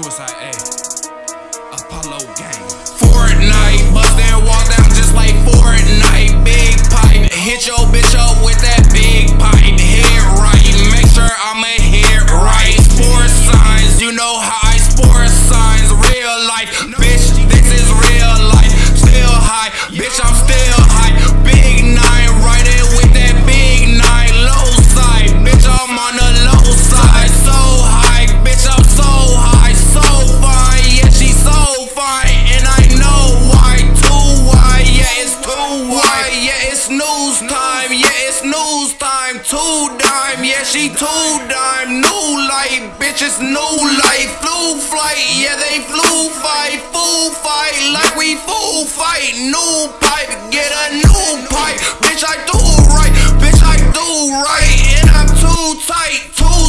Suicide, A. Apollo gang. Fortnite, bust that wall down just like Fortnite. Big pipe, hit your bitch up with that big pipe. Hit right, make sure I'ma hit right. Sports signs, you know how I sports signs. Real life, bitch, this is real life. Still high, bitch, I'm still high. Big nine, right in with that big nine. Low side, bitch, I'm on the low side. So high, bitch, I'm so high. She two-dime, new life, bitches, new life. Flu flight, yeah, they flew fight. Fool fight, like we fool fight. New pipe, get a new pipe. Bitch, I do right, and I'm too tight, too